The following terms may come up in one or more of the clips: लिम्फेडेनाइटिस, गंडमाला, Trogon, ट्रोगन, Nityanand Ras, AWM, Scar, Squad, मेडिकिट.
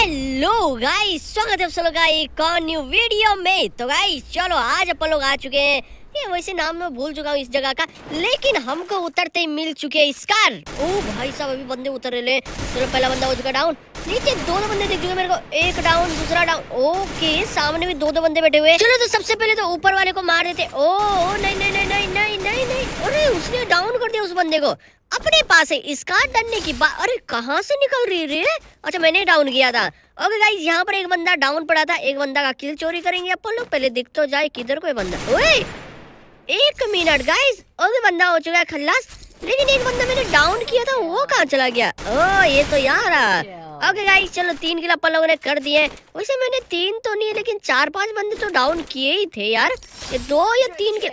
Hello guys, स्वागत है आप सब लोग का एक और न्यू वीडियो में। तो गाइस चलो आज अपन लोग आ चुके हैं, ये वैसे नाम मैं भूल चुका हूँ इस जगह का, लेकिन हमको उतरते ही मिल चुके हैं स्कार। ओ भाई साहब अभी बंदे उतर रहे हैं। चलो पहला बंदा हो चुका डाउन, नीचे दोनों बंदे दिख चुके मेरे को, एक डाउन दूसरा डाउन। ओके सामने भी दो बंदे बैठे हुए। चलो तो सबसे पहले तो ऊपर वाले को मार देते। ओ नहीं नहीं नहीं नहीं नहीं नहीं नहीं, अरे उसने डाउन कर दिया उस बंदे को। अपने पास है स्कार डरने की बात। अरे कहाँ से निकल रही रे? अच्छा मैंने डाउन किया था। ओके गाइस यहाँ पर एक बंदा डाउन पड़ा था, एक बंदा का किल चोरी करेंगे अपन लोग। पहले दिख तो जाए किधर कोई बंदा। ओए एक मिनट गाइस, ओके बंदा हो चुका है खल्लास, लेकिन एक बंदा मैंने डाउन किया था वो कहाँ चला गया? ओ ये तो यार। ओके गाइस चलो 3 किल अपन लोगों ने कर दिए। वैसे मैंने 3 तो नहीं लेकिन 4-5 बंदे तो डाउन किए ही थे यार। ये 2 या 3 किल,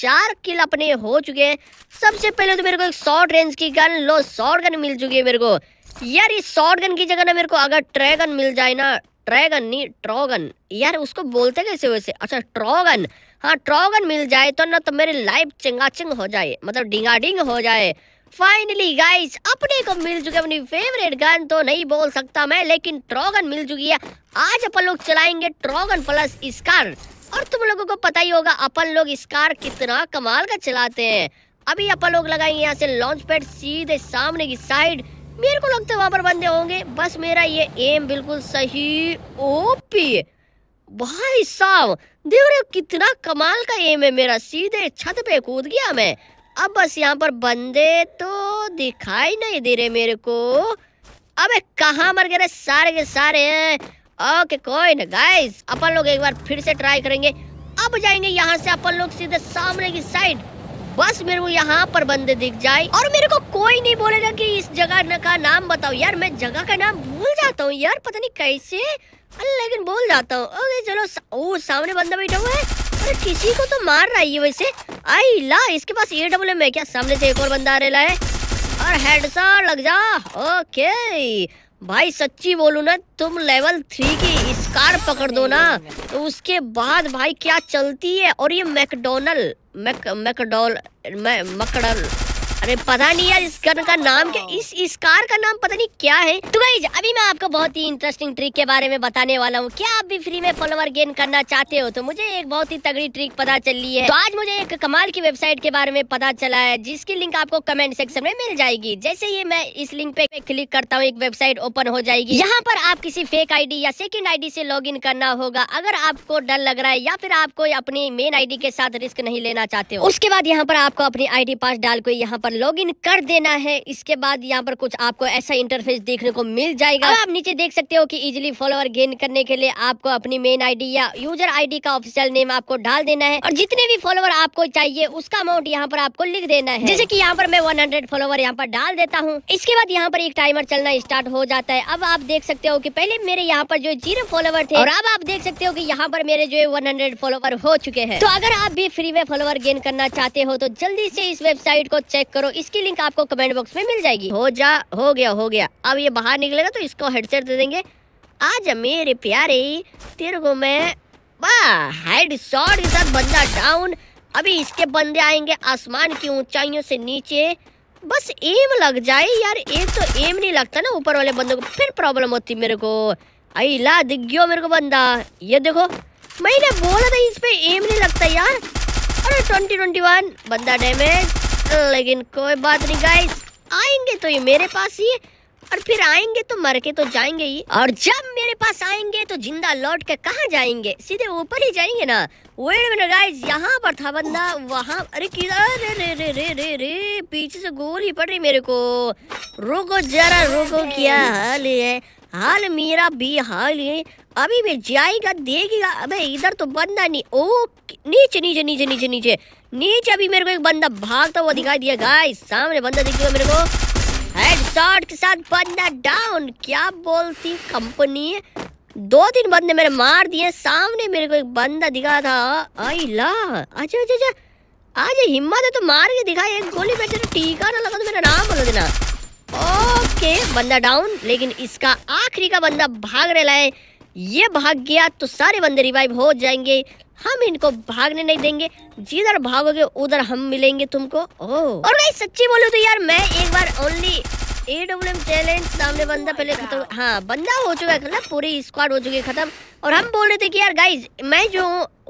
4 किल अपने हो चुके हैं। सबसे पहले तो मेरे को एक शॉर्ट रेंज की गन, लो शॉर्ट गन मिल चुकी है मेरे को। यार इस शॉर्ट गन की जगह ना मेरे को अगर ट्रैगन मिल जाए ना, ट्रैगन नहीं ट्रोगन, यार उसको बोलते कैसे वैसे? अच्छा ट्रोगन, हाँ ट्रोगन मिल जाए तो ना तो मेरी लाइफ चिंगाचिंग हो जाए, मतलब डिंगाडिंग हो जाए। फाइनली गाइस अपने को मिल चुके अपनी फेवरेट गन, तो नहीं बोल सकता मैं लेकिन ट्रोगन मिल चुकी है। आज अपन लोग चलाएंगे ट्रोगन प्लस स्कार, और तुम लोगों को पता ही होगा अपन लोग स्कार कितना कमाल का चलाते हैं। अभी अपन लोग लगाएंगे यहाँ से लॉन्च पैड सीधे सामने की साइड। मेरे को लगता है वहां पर बंदे होंगे, बस मेरा ये एम बिल्कुल सही। ओपी भाई साहब देख रहे हो कितना कमाल का एम है मेरा, सीधे छत पे कूद गया मैं। अब बस यहाँ पर बंदे तो दिखाई नहीं दे रहे मेरे को। अबे कहाँ मर गए सारे के सारे हैं। ओके कोई ना गाइस, अपन लोग एक बार फिर से ट्राई करेंगे। अब जाएंगे यहाँ से अपन लोग सीधे सामने की साइड, बस मेरे को यहाँ पर बंदे दिख जाए और मेरे को कोई नहीं बोलेगा कि इस जगह का नाम बताओ। यार मैं जगह का नाम भूल जाता हूँ यार, पता नहीं कैसे, लेकिन भूल जाता हूँ। ओके चलो ओ सामने बंदा बैठा हुआ है, अरे किसी को तो मार रहा है वैसे। आई ला इसके पास AWM है क्या? सामने से एक और बंदा आ रहा है, और हेडशॉट लग जा। ओके भाई सच्ची बोलू ना, तुम लेवल 3 की स्कार पकड़ दो ना तो उसके बाद भाई क्या चलती है। और ये मैकडोनल, अरे पता नहीं यार इस गन का नाम क्या, इस स्कार का नाम पता नहीं क्या है। तो गाइस अभी मैं आपको बहुत ही इंटरेस्टिंग ट्रिक के बारे में बताने वाला हूँ। क्या आप भी फ्री में फॉलोवर गेन करना चाहते हो? तो मुझे एक बहुत ही तगड़ी ट्रिक पता चली है। तो आज मुझे एक कमाल की वेबसाइट के बारे में पता चला है, जिसकी लिंक आपको कमेंट सेक्शन में मिल जाएगी। जैसे ही मैं इस लिंक पे क्लिक करता हूँ एक वेबसाइट ओपन हो जाएगी। यहाँ पर आप किसी फेक ID या सेकेंड ID से लॉगिन करना होगा अगर आपको डर लग रहा है, या फिर आपको अपनी मेन ID के साथ रिस्क नहीं लेना चाहते हो। उसके बाद यहाँ पर आपको अपनी ID पास डाल के यहाँ पर लॉगिन कर देना है। इसके बाद यहाँ पर कुछ आपको ऐसा इंटरफेस देखने को मिल जाएगा। आप नीचे देख सकते हो कि इजीली फॉलोअर गेन करने के लिए आपको अपनी मेन ID या यूजर ID का ऑफिशियल नेम आपको डाल देना है, और जितने भी फॉलोवर आपको चाहिए उसका अमाउंट यहाँ पर आपको लिख देना है। जैसे कि यहाँ पर मैं 100 फॉलोवर यहाँ पर डाल देता हूँ। इसके बाद यहाँ पर एक टाइमर चलना स्टार्ट हो जाता है। अब आप देख सकते हो कि पहले मेरे यहाँ पर जो 0 फॉलोवर थे, और अब आप देख सकते हो कि यहाँ पर मेरे जो 100 फॉलोवर हो चुके हैं। तो अगर आप भी फ्री में फॉलोवर गेन करना चाहते हो तो जल्दी से इस वेबसाइट को चेक करो, इसकी लिंक आपको कमेंट बॉक्स में मिल जाएगी। हो गया। अब ये बाहर निकलेगा तो इसको हेडसेट दे देंगे। आजा मेरे प्यारे तेरे को मैं, वाह हेडशॉट के साथ बंदा डाउन। अभी इसके बंदे आएंगे आसमान की ऊंचाइयों से नीचे, बस एम लग जाए यार। एक तो एम नहीं लगता ना ऊपर वाले बंदों को, फिर प्रॉब्लम होती मेरे को। आई ला दिख गयो मेरे को बंदा, ये देखो मैंने बोला था इस पे एम नहीं लगता यार। अरे 20-21 बंदा डैमेज, लेकिन कोई बात नहीं गाइस, आएंगे तो ये मेरे पास ही, और फिर आएंगे तो मर के तो जाएंगे ही, और जब मेरे पास आएंगे तो जिंदा लौट के कहाँ जाएंगे? सीधे ऊपर ही जाएंगे ना। वेट मिनट गाइस, यहाँ पर था बंदा, वहाँ अरे किधर? रे पीछे से गोली पड़ रही मेरे को। रुको जरा, रुको क्या हाल है, हाल मेरा भी हाल है। अभी भी जाएगा देखेगा। अबे इधर तो बंदा नहीं। ओ नीचे नीचे नीचे नीचे नीचे नीचे अभी मेरे को एक बंदा भागता हुआ दिखाई दिया गाइस। सामने बंदा दिख गया मेरे को, हेडशॉट के साथ बंदा डाउन। क्या बोलती कंपनी, 2-3 बंदे मेरे मार दिए। सामने मेरे को एक बंदा दिखा था, आई ला अच्छा, आज हिम्मत है तो मार के दिखा। एक गोली में तेरे टीका ना लगा तो मेरा नाम बोल देना। ओके बंदा डाउन, लेकिन इसका आखिरी का बंदा भाग रहा है, ये भाग गया तो सारे बंदे रिवाइव हो जाएंगे। हम इनको भागने नहीं देंगे, जिधर भागोगे उधर हम मिलेंगे तुमको। ओह और गाइस सच्ची बोलूं तो यार मैं एक बार ओनली AWM चैलेंज, सामने बंदा पहले खत्म। हाँ बंदा हो चुका है खत्म, पूरी स्क्वाड हो चुकी है खत्म। और हम बोल रहे थे कि यार गाइज मैं जो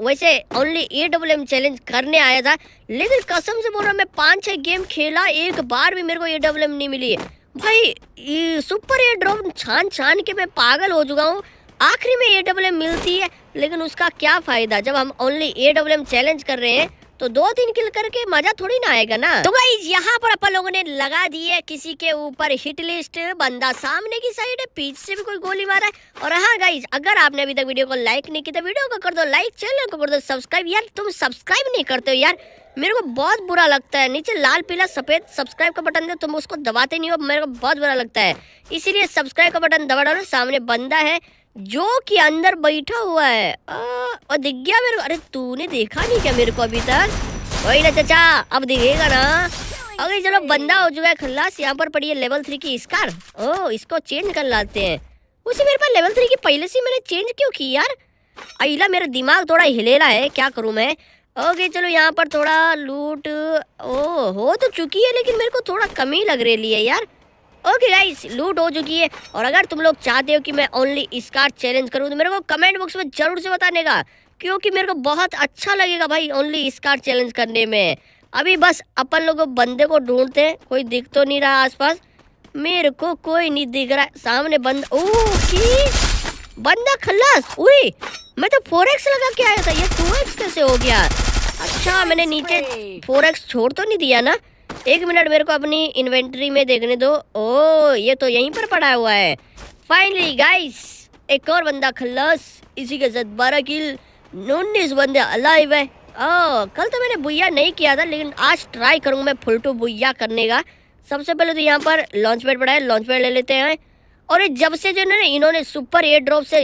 वैसे ओनली AWM चैलेंज करने आया था, लेकिन कसम से बोल रहा हूँ मैं 5-6 गेम खेला, एक बार भी मेरे को AWM नहीं मिली है भाई। ये सुपर एयर ड्रॉप छान के मैं पागल हो चुका हूँ। आखिरी में AWM मिलती है लेकिन उसका क्या फ़ायदा जब हम ओनली AWM चैलेंज कर रहे हैं, तो 2-3 किल करके मजा थोड़ी ना आएगा ना। तो गाइस यहाँ पर अपन लोगों ने लगा दी है किसी के ऊपर हिट लिस्ट, बंदा सामने की साइड है, पीछे से भी कोई गोली मारा है। और हाँ गाइस अगर आपने अभी तक वीडियो को लाइक नहीं किया तो वीडियो को कर दो लाइक, चैनल को कर दो सब्सक्राइब। यार तुम सब्सक्राइब नहीं करते हो यार, मेरे को बहुत बुरा लगता है। नीचे लाल पीला सफेद सब्सक्राइब का बटन है, तुम उसको दबाते नहीं हो, मेरे को बहुत बुरा लगता है। इसीलिए सब्सक्राइब का बटन दबा डालो। सामने बंदा है जो कि अंदर बैठा हुआ है और दिख गया मेरे को। अरे तूने देखा नहीं क्या मेरे को अभी तक? वही ना चाचा, अब दिखेगा ना। अरे चलो बंदा हो चुका है खल्लास। यहाँ पर पड़ी है लेवल 3 की स्कार। ओ इसको चेंज कर लाते हैं। उसे मेरे पास लेवल 3 की पहले से मैंने चेंज क्यों की यार? अला मेरा दिमाग थोड़ा हिलेला है, क्या करूँ मैं। ओके चलो यहाँ पर थोड़ा लूट ओ हो तो चुकी है, लेकिन मेरे को थोड़ा कमी लग रही है यार। ओके गाइस लूट हो चुकी है। और अगर तुम लोग चाहते हो कि मैं ओनली स्कार चैलेंज करूँ तो मेरे को कमेंट बॉक्स में जरूर से बताने का, क्योंकि मेरे को बहुत अच्छा लगेगा भाई ओनली स्कार चैलेंज करने में। अभी बस अपन लोग बंदे को ढूंढते हैं, कोई दिख तो नहीं रहा आसपास। मेरे को कोई नहीं दिख रहा। सामने बंदा, ओके बंदा खल्लास। उई मैं तो 4x लगा के आया था, ये 2x कैसे हो गया? अच्छा मैंने नीचे 4x छोड़ तो नहीं दिया ना। एक मिनट मेरे को अपनी इन्वेंट्री में देखने दो। ओ ये तो यहीं पर पड़ा हुआ है। फाइनली गाइस एक और बंदा खल्लास, इसी के साथ 12 किल, 19 बंदे अलाइव है। ओ कल तो मैंने बुया नहीं किया था, लेकिन आज ट्राई करूँगा मैं फुल टू बुया करने का। सबसे पहले तो यहाँ पर लॉन्च पैड पड़ा है, लॉन्च पैड ले लेते हैं। और जब से जो है ना इन्होंने सुपर एयर ड्रॉप से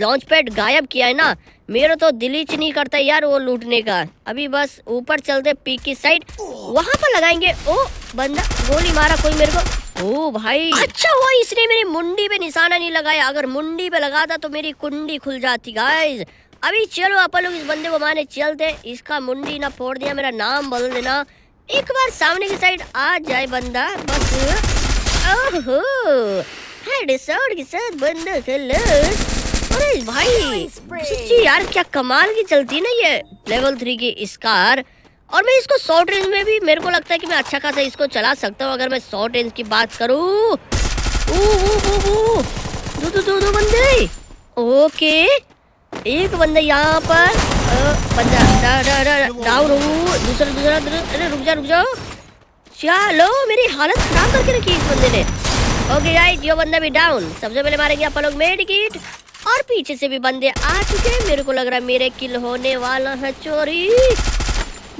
लॉन्च पैड गायब किया है ना, मेरा तो दिल ही नहीं करता यार वो लूटने का। अभी बस ऊपर चलते पीक की साइड, वहाँ पर लगाएंगे। ओ बंदा गोली मारा कोई मेरे को। ओ भाई अच्छा हुआ इसने मेरी मुंडी पे निशाना नहीं लगाया, अगर मुंडी पे लगाता तो मेरी कुंडी खुल जाती गाइज। अभी चलो अपन लोग इस बंदे को मारने चलते। इसका मुंडी ना फोड़ दिया, मेरा नाम बदल देना। एक बार सामने की साइड आ जाए बंदा बस। ओहो की साथ बंदा खल्लास। अरे भाई सच्ची यार क्या कमाल की चलती है ना ये लेवल 3 की स्कार। और मैं इसको शॉर्ट रेंज में भी मेरे को लगता है कि मैं अच्छा खासा इसको चला सकता हूँ, अगर मैं शॉर्ट रेंज की बात करूँ। दो बंदे, ओके एक बंदा यहाँ पर डाउन। दूसरा अरे रुक जाओ। चलो मेरी हालत खराब करके रखी इस बंदे ने। ओके गाइस जो बंदा भी डाउन। सबसे पहले मारेंगे अपन लोग मेडिकिट। और पीछे से भी बंदे आ चुके हैं, मेरे को लग रहा है मेरे किल होने वाला है। चोरी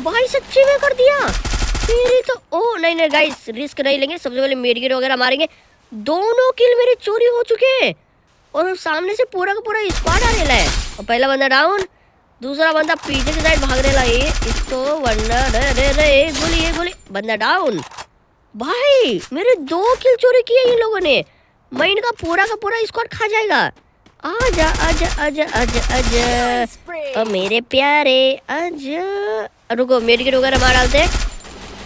भाई सच्ची में कर दिया मेरी तो। ओ नहीं गाइस रिस्क नहीं लेंगे, सबसे पहले मेडिकेट वगैरह मारेंगे। दोनों किल मेरे चोरी हो चुके हैं और सामने से पूरा का पूरा स्क्वाड आने लगा है। और पहला बंदा डाउन, दूसरा बंदा पीछे की साइड भागने लगे। इसको वरना एक गोली बंदा डाउन। भाई मेरे 2 किल चोरी किए इन लोगों ने, मैं इनका पूरा स्क्वाड खा जाएगा। आजा आजा आजा आजा आजा ओ मेरे प्यारे आजा। रुको मेडिकेट वगैरह मार डालते हैं।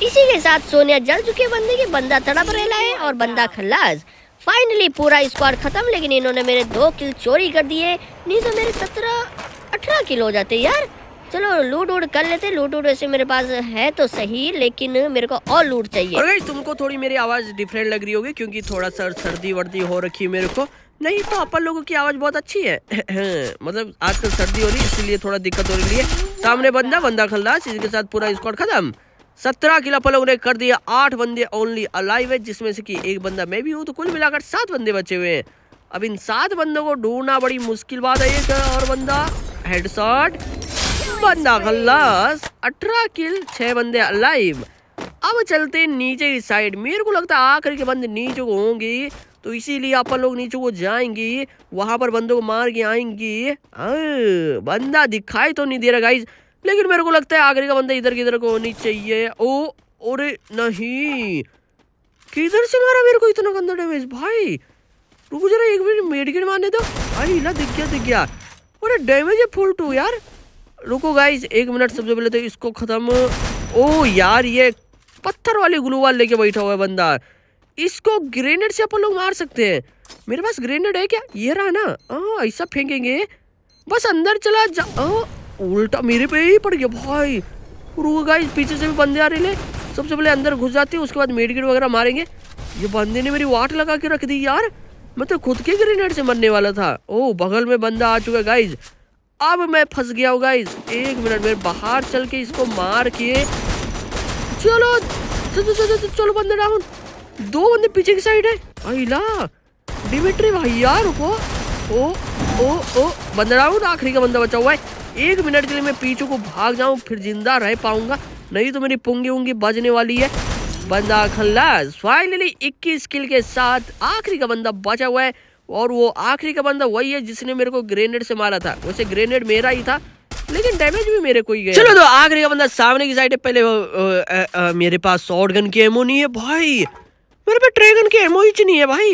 इसी के साथ सोनिया जल चुके बंदे की, बंदा तड़प रहा है और बंदा खल्लास। फाइनली पूरा स्क्वाड खत्म, लेकिन इन्होंने मेरे 2 किल चोरी कर दिए, नहीं तो मेरे 17-18 किल हो जाते यार। चलो लूट वूट कर लेते। लूट वूट वैसे मेरे पास है तो सही, लेकिन मेरे को और लूट चाहिए। और तुमको थोड़ी मेरी आवाज डिफरेंट लग रही होगी क्योंकि थोड़ा सा सर्दी वर्दी हो रखी है मेरे को, नहीं तो अपन लोगों की आवाज बहुत अच्छी है। मतलब आजकल सर्दी हो रही है इसलिए थोड़ा दिक्कत हो रही है। सामने बंदा खल्लास, इसके साथ पूरा स्क्वाड खत्म। 17 किल अपन लोगों ने कर दिया। 8 बंदे ओनली अलाइव है, जिसमें से कि एक बंदा मैं भी हूँ, तो कुल मिलाकर 7 बंदे बचे हुए हैं। अब इन 7 बंदों को ढूंढना बड़ी मुश्किल बात है। एक और बंदा हेडशॉट, बंदा खल्लास। 18 किल, 6 बंदे अलाइव। अब चलते नीचे की साइड। मेरे को लगता है आकर के बंदे नीचे को होंगे, तो इसीलिए अपन लोग नीचे को जाएंगे, वहां पर बंदों को मार के आएंगे। बंदा दिखाई तो नहीं दे रहा गाइज, लेकिन मेरे को लगता है आखिरी का बंदा इधर किधर को होनी चाहिए। ओ अरे नहीं, किधर से मारा मेरे को इतना गंदा डैमेज भाई? रुको जरा एक मिनट मेडिकेट मारने दो। अरे ना दिख गया। अरे डैमेज है फुल टू यार। रुको गाइज एक मिनट, सबसे पहले तो इसको खत्म। ओ यार ये पत्थर वाली ग्लू वाल लेके बैठा हुआ है बंदा, इसको ग्रेनेड से अपन लोग मार सकते हैं। मेरे पास ग्रेनेड है क्या? ये रहा ना, ऐसा फेंकेंगे बस अंदर चला जा। उल्टा मेरे पे ही पड़ गया भाई। रुको गाइस, पीछे से भी बंदे आ रहे हैं। सबसे पहले अंदर घुस जाते हैं, उसके बाद मेडकिट वगैरह मारेंगे। ये बंदे ने मेरी वाट लगा के रख दी यार, मैं तो खुद के ग्रेनेड से मरने वाला था। ओ बगल में बंदा आ चुका गाइज, अब मैं फंस गया हूँ गाइज। एक मिनट में बाहर चल के इसको मार के चलो चलो चलो चलो, चलो बंदे डाउन। दो बंदे पीछे की साइड है। आइला डिमिट्री भैया रुको। ओ ओ ओ बंदा डाउन, आखिरी का बंदा बचा हुआ है। एक मिनट के लिए मैं पीछे को भाग जाऊँ, फिर जिंदा रह पाऊंगा, नहीं तो मेरी पुंगी उंगी बजने वाली है। बंदा खल्लास, फाइनली 21 किल के साथ आखिरी का बंदा बचा हुआ है। और वो आखिरी का बंदा वही है जिसने मेरे को ग्रेनेड से मारा था। वैसे ग्रेनेड मेरा ही था, लेकिन डैमेज भी मेरे को ही गया। चलो तो आखिरी का बंदा सामने की साइड है। पहले मेरे पास शॉटगन की एमो नहीं है भाई, मेरे पे ट्रैगन की एमो ही नहीं है भाई।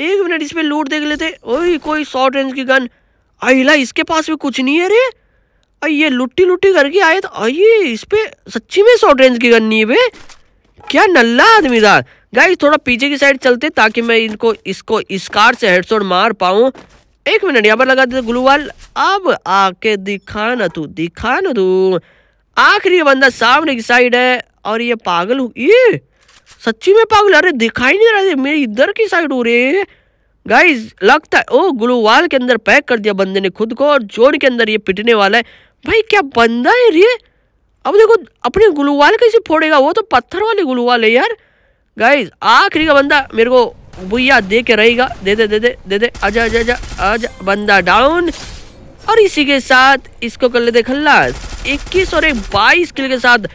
एक मिनट इस पे लूट देख लेते। ओए कोई शॉर्ट रेंज की गन। आइला इसके पास भी कुछ नहीं है रे। ये लुट्टी लुट्टी करके आए तो आइए, इस पे सच्ची में शॉर्ट रेंज की गन नहीं है बे, क्या नल्ला आदमी था। गाइस थोड़ा पीछे की साइड चलते ताकि मैं इसको स्कार से हेडशॉट मार पाऊं। एक मिनट यहाँ पर लगा देते ग्लूवाल। अब आके दिखा ना तू। आखिरी बंदा सामने की साइड है और ये पागल हो, ये सच्ची में पागल। अरे दिखाई नहीं रहा, मेरी इधर की साइड हो रही है गाइस। लगता है ओ ग्लूवाल के अंदर पैक कर दिया बंदे ने खुद को, और जोड़ के अंदर ये पिटने वाला है भाई। क्या बंदा है रे। अब देखो अपने ग्लूवाल कैसे फोड़ेगा, वो तो पत्थर वाले ग्लूवाल है यार। गाइस आखिरी का बंदा मेरे को भैया दे के रहेगा। दे दे आजा आजा आजा। बंदा डाउन, और इसी के साथ इसको कर लेते खल्लास। 21 और 22 किल के साथ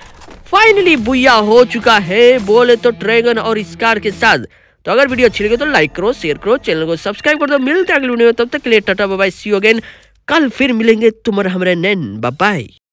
फाइनली भैया हो चुका है बोले तो ट्रैगन और स्कार के साथ। तो अगर वीडियो अच्छी लगे तो लाइक करो, शेयर करो, चैनल को सब्सक्राइब कर दो। मिलते हैं अगले वीडियो में, तब तक के लिए tata bye bye, see you again. कल फिर मिलेंगे, तुम्हारा हमारे नैन, बाय बाय।